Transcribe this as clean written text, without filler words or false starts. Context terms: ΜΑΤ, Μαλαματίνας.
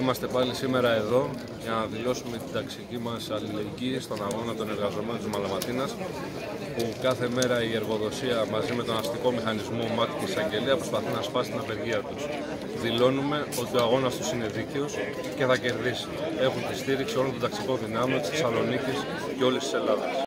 Είμαστε πάλι σήμερα εδώ για να δηλώσουμε την ταξική μας αλληλεγγύη στον αγώνα των εργαζομένων της Μαλαματίνας, που κάθε μέρα η εργοδοσία μαζί με τον αστικό μηχανισμό ΜΑΤ και εισαγγελία προσπαθεί να σπάσει την απεργία τους. Δηλώνουμε ότι ο αγώνας τους είναι δίκαιος και θα κερδίσει. Έχουν τη στήριξη όλων των ταξικών δυνάμεων της Θεσσαλονίκης και όλης της Ελλάδας.